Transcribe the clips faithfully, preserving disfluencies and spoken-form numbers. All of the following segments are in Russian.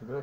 Играй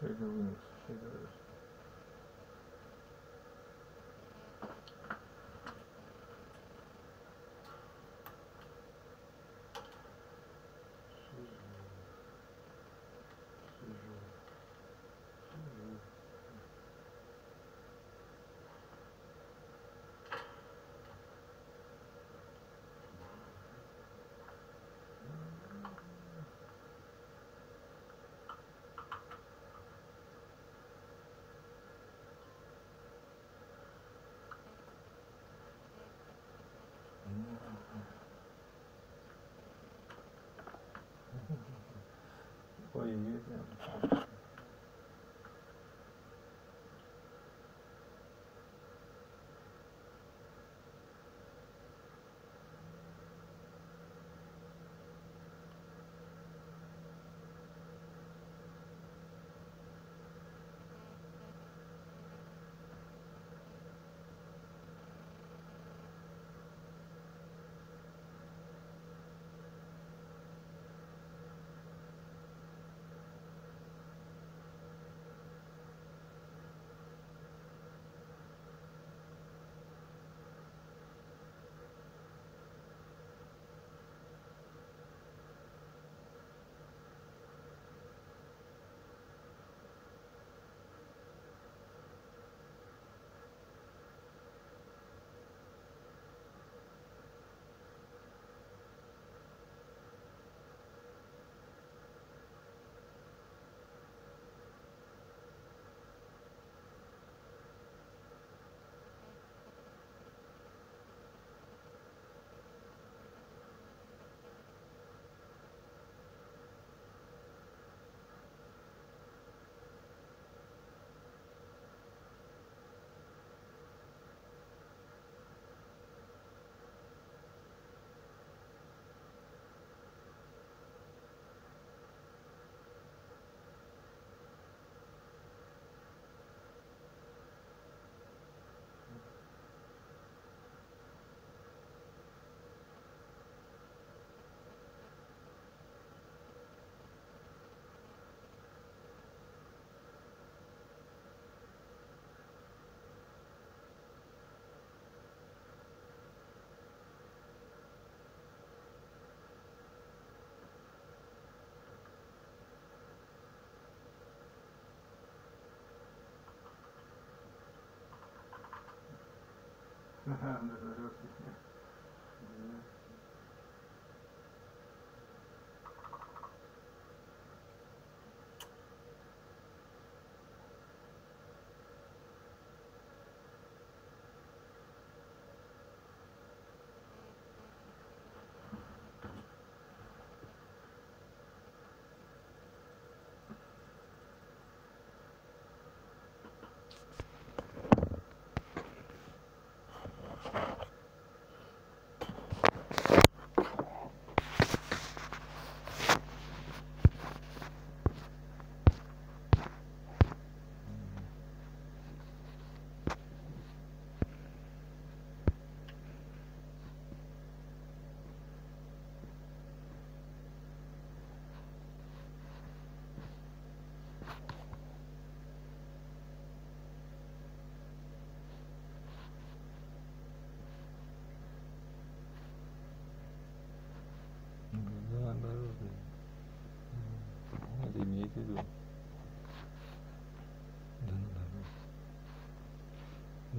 Shake the wings, shake the wings. Ой, нет, нет. Thank you. Да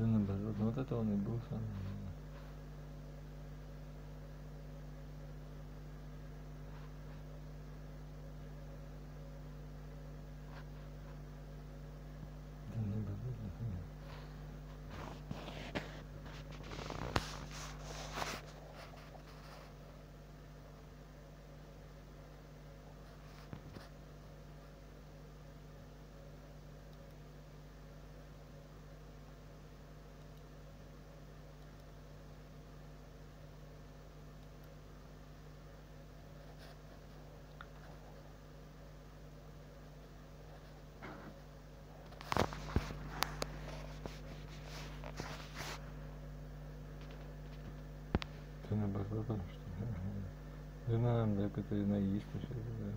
наоборот, но вот это он и был сам. Наоборот, там что ли? Да, да, это и наесть еще, да.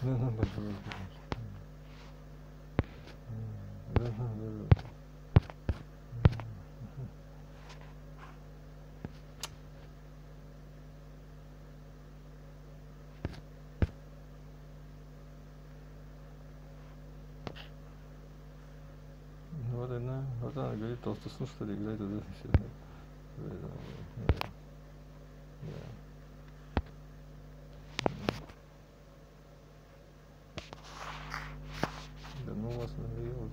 Да, да, да, да, да, да. Вот она говорит, толстосу что ли играет вот это все. Да ну вас надоело.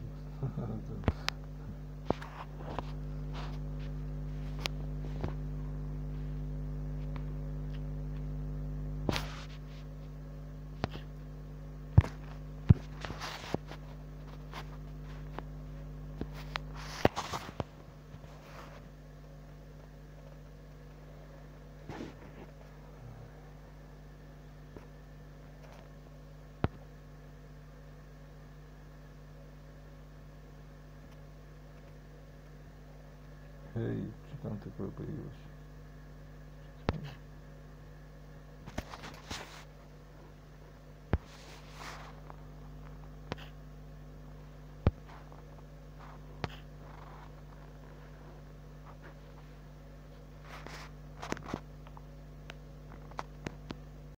Эй, что там такое появилось?